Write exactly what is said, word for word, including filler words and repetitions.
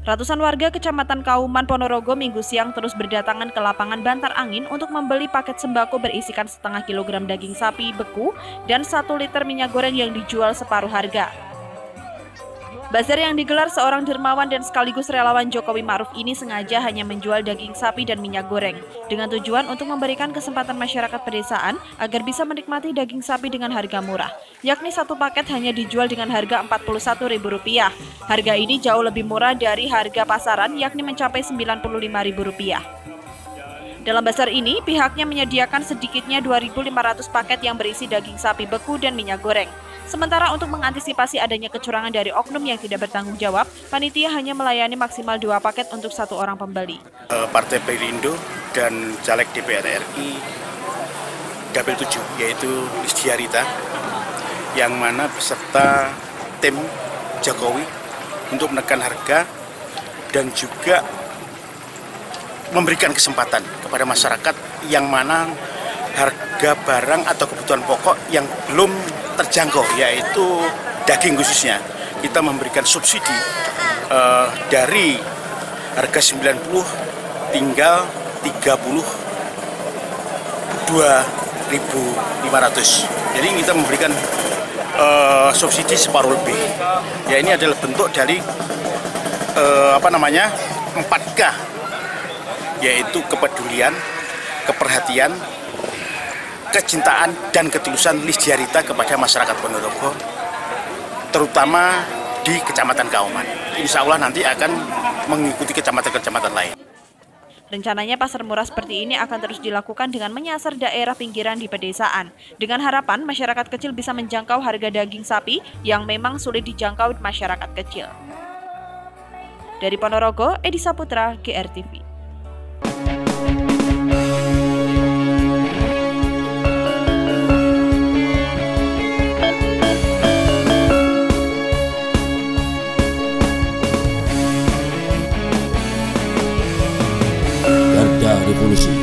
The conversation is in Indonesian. Ratusan warga Kecamatan Kauman Ponorogo Minggu siang terus berdatangan ke lapangan Bantar Angin untuk membeli paket sembako berisikan setengah kilogram daging sapi beku dan satu liter minyak goreng yang dijual separuh harga. Bazar yang digelar seorang dermawan dan sekaligus relawan Jokowi-Ma'ruf ini sengaja hanya menjual daging sapi dan minyak goreng dengan tujuan untuk memberikan kesempatan masyarakat pedesaan agar bisa menikmati daging sapi dengan harga murah, yakni satu paket hanya dijual dengan harga empat puluh satu ribu rupiah. Harga ini jauh lebih murah dari harga pasaran, yakni mencapai sembilan puluh lima ribu rupiah. Dalam bazar ini, pihaknya menyediakan sedikitnya dua ribu lima ratus paket yang berisi daging sapi beku dan minyak goreng. Sementara untuk mengantisipasi adanya kecurangan dari oknum yang tidak bertanggung jawab, panitia hanya melayani maksimal dua paket untuk satu orang pembeli. Partai Perindo dan caleg D P R R I DAPEL tujuh, yaitu Lystia Ryta, yang mana beserta tim Jokowi untuk menekan harga dan juga memberikan kesempatan kepada masyarakat yang mana harga barang atau kebutuhan pokok yang belum terjangkau, yaitu daging khususnya. Kita memberikan subsidi eh, dari harga sembilan puluh tinggal tiga puluh dua ribu lima ratus. Jadi kita memberikan eh, subsidi separuh lebih. Ya, ini adalah bentuk dari eh, apa namanya empat K, yaitu kepedulian, keperhatian, kecintaan, dan ketulusan Lystia Ryta kepada masyarakat Ponorogo, terutama di Kecamatan Kauman. Insya Allah nanti akan mengikuti kecamatan-kecamatan lain. Rencananya pasar murah seperti ini akan terus dilakukan dengan menyasar daerah pinggiran di pedesaan, dengan harapan masyarakat kecil bisa menjangkau harga daging sapi yang memang sulit dijangkau masyarakat kecil. Dari Ponorogo, Edi Saputra, G R T V. Revolusi.